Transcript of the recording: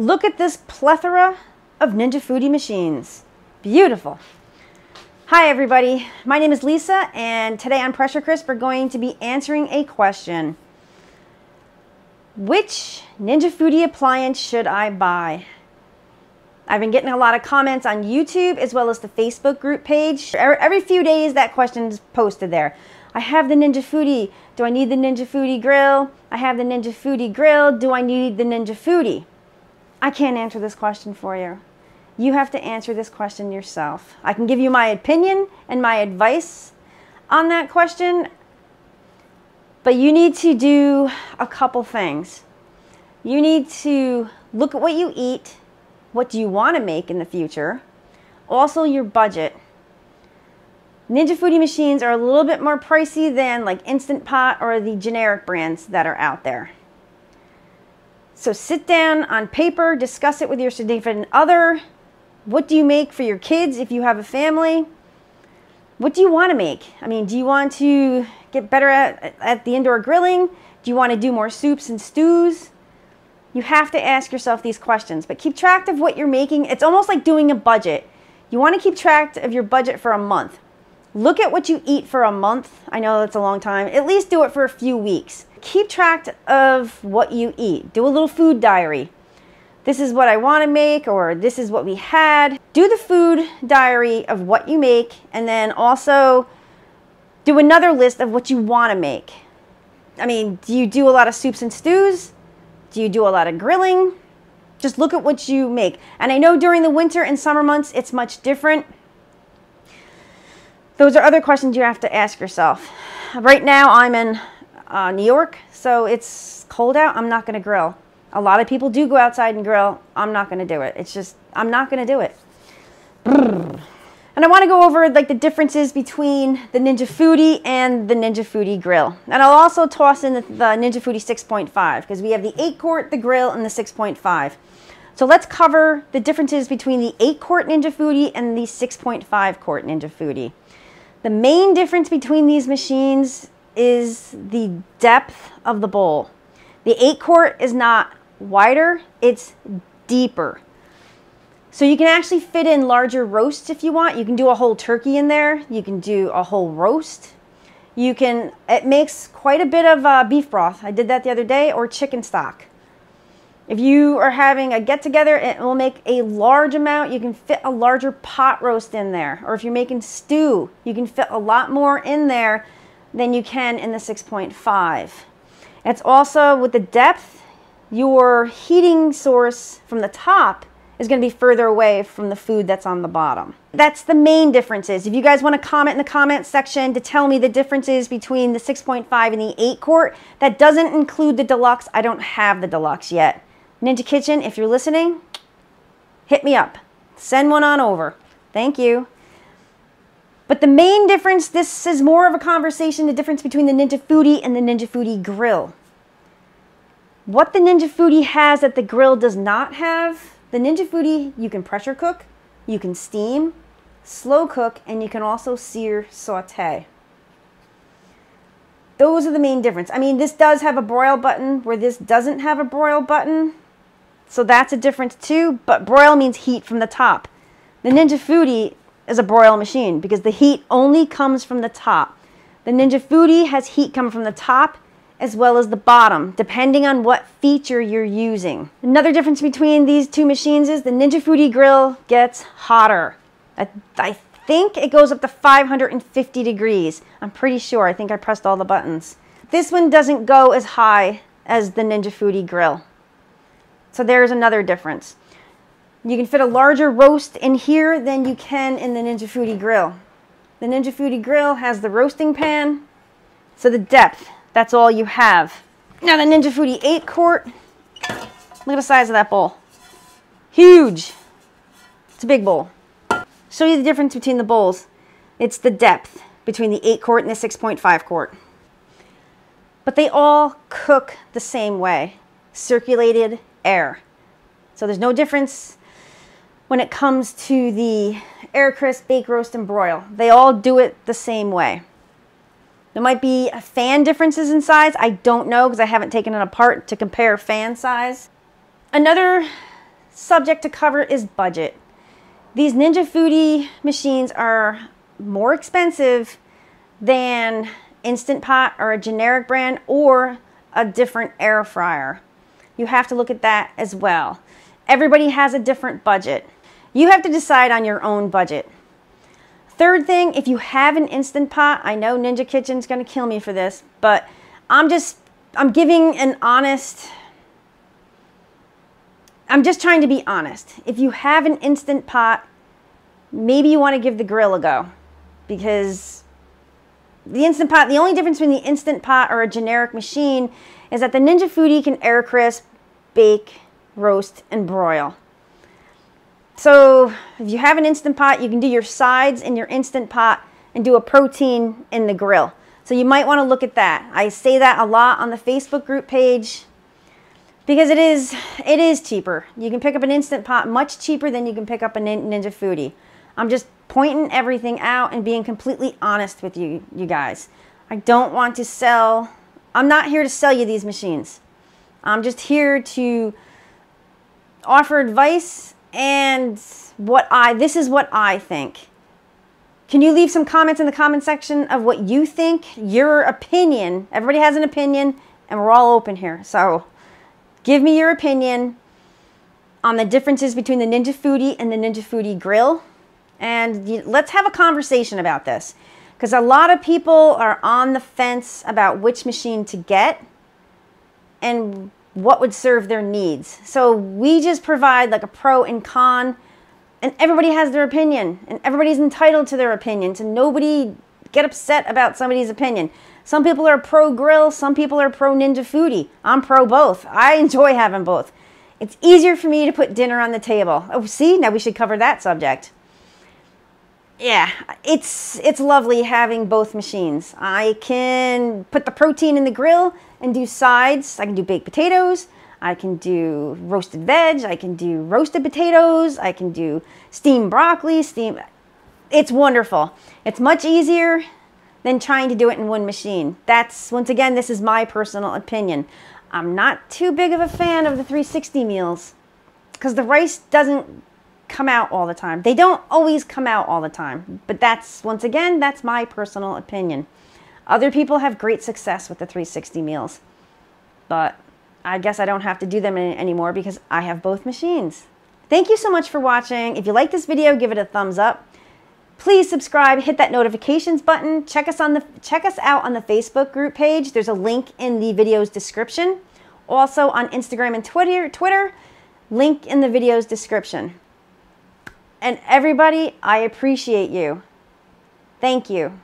Look at this plethora of Ninja Foodi machines. Beautiful. Hi everybody, my name is Lisa and today on Pressure Crisp we're going to be answering a question. Which Ninja Foodi appliance should I buy? I've been getting a lot of comments on YouTube as well as the Facebook group page. Every few days that question is posted there. I have the Ninja Foodi. Do I need the Ninja Foodi grill? I have the Ninja Foodi grill. Do I need the Ninja Foodi? I can't answer this question for you. You have to answer this question yourself. I can give you my opinion and my advice on that question, but you need to do a couple things. You need to look at what you eat. What do you want to make in the future? Also your budget. Ninja Foodi machines are a little bit more pricey than like Instant Pot or the generic brands that are out there. So sit down on paper, discuss it with your significant other. What do you make for your kids if you have a family? What do you want to make? I mean, do you want to get better at the indoor grilling? Do you want to do more soups and stews? You have to ask yourself these questions, but keep track of what you're making. It's almost like doing a budget. You want to keep track of your budget for a month. Look at what you eat for a month. I know that's a long time. At least do it for a few weeks. Keep track of what you eat. Do a little food diary. This is what I want to make, or this is what we had. Do the food diary of what you make, and then also do another list of what you want to make. I mean, do you do a lot of soups and stews? Do you do a lot of grilling? Just look at what you make. And I know during the winter and summer months, it's much different. Those are other questions you have to ask yourself. Right now, I'm in New York, so it's cold out. I'm not gonna grill. A lot of people do go outside and grill. I'm not gonna do it. It's just, I'm not gonna do it. And I wanna go over like the differences between the Ninja Foodi and the Ninja Foodi grill. And I'll also toss in the Ninja Foodi 6.5 because we have the 8-quart, the grill, and the 6.5. So let's cover the differences between the 8-quart Ninja Foodi and the 6.5-quart Ninja Foodi. The main difference between these machines is the depth of the bowl. The 8-quart is not wider, it's deeper. So you can actually fit in larger roasts if you want. You can do a whole turkey in there. You can do a whole roast. You can, it makes quite a bit of beef broth. I did that the other day, or chicken stock. If you are having a get together, it will make a large amount. You can fit a larger pot roast in there. Or if you're making stew, you can fit a lot more in there than you can in the 6.5. It's also with the depth, your heating source from the top is going to be further away from the food that's on the bottom. That's the main differences. If you guys want to comment in the comment section to tell me the differences between the 6.5 and the 8-quart, that doesn't include the deluxe. I don't have the deluxe yet. Ninja Kitchen, if you're listening, hit me up. Send one on over. Thank you. But the main difference, this is more of a conversation, the difference between the Ninja Foodi and the Ninja Foodi grill. What the Ninja Foodi has that the grill does not have, the Ninja Foodi, you can pressure cook, you can steam, slow cook, and you can also sear, saute. Those are the main difference. I mean, this does have a broil button where this doesn't have a broil button. So that's a difference too, but broil means heat from the top. The Ninja Foodi is a broil machine because the heat only comes from the top. The Ninja Foodi has heat come from the top as well as the bottom, depending on what feature you're using. Another difference between these two machines is the Ninja Foodi grill gets hotter. I think it goes up to 550 degrees. I'm pretty sure, I think I pressed all the buttons. This one doesn't go as high as the Ninja Foodi grill. So there's another difference. You can fit a larger roast in here than you can in the Ninja Foodi grill. The Ninja Foodi grill has the roasting pan, so the depth. That's all you have. Now the Ninja Foodi 8-quart, look at the size of that bowl. Huge. It's a big bowl. Show you the difference between the bowls. It's the depth between the 8-quart and the 6.5-quart. But they all cook the same way. Circulated air. So there's no difference when it comes to the air crisp, bake, roast, and broil. They all do it the same way. There might be fan differences in size. I don't know because I haven't taken it apart to compare fan size. Another subject to cover is budget. These Ninja Foodi machines are more expensive than Instant Pot or a generic brand or a different air fryer. You have to look at that as well. Everybody has a different budget. You have to decide on your own budget. Third thing, if you have an Instant Pot, I know Ninja Kitchen's gonna kill me for this, but I'm giving an honest, I'm just trying to be honest. If you have an Instant Pot, maybe you wanna give the grill a go, because the Instant Pot, the only difference between the Instant Pot or a generic machine is that the Ninja Foodi can air crisp, bake, roast, and broil. So if you have an Instant Pot, you can do your sides in your Instant Pot and do a protein in the grill. So you might wanna look at that. I say that a lot on the Facebook group page because it is cheaper. You can pick up an Instant Pot much cheaper than you can pick up a Ninja Foodi. I'm just pointing everything out and being completely honest with you guys. I don't want to sell, I'm not here to sell you these machines. I'm just here to offer advice and this is what I think. Can you leave some comments in the comment section of what you think, your opinion? Everybody has an opinion and we're all open here. So give me your opinion on the differences between the Ninja Foodi and the Ninja Foodi Grill. And let's have a conversation about this, because a lot of people are on the fence about which machine to get and what would serve their needs. So we just provide like a pro and con, and everybody has their opinion and everybody's entitled to their opinion. So nobody get upset about somebody's opinion. Some people are pro grill, some people are pro Ninja Foodi. I'm pro both. I enjoy having both. It's easier for me to put dinner on the table. Oh, see, now we should cover that subject. Yeah, it's lovely having both machines. I can put the protein in the grill and do sides. I can do baked potatoes. I can do roasted veg. I can do roasted potatoes. I can do steamed broccoli, It's wonderful. It's much easier than trying to do it in one machine. That's, once again, this is my personal opinion. I'm not too big of a fan of the 360 meals because the rice doesn't come out all the time. They don't always come out all the time, but that's, once again, that's my personal opinion. Other people have great success with the 360 meals, but I guess I don't have to do them anymore because I have both machines. Thank you so much for watching. If you like this video, give it a thumbs up. Please subscribe, hit that notifications button. Check us out on the Facebook group page. There's a link in the video's description. Also on Instagram and Twitter, link in the video's description. And everybody, I appreciate you. Thank you.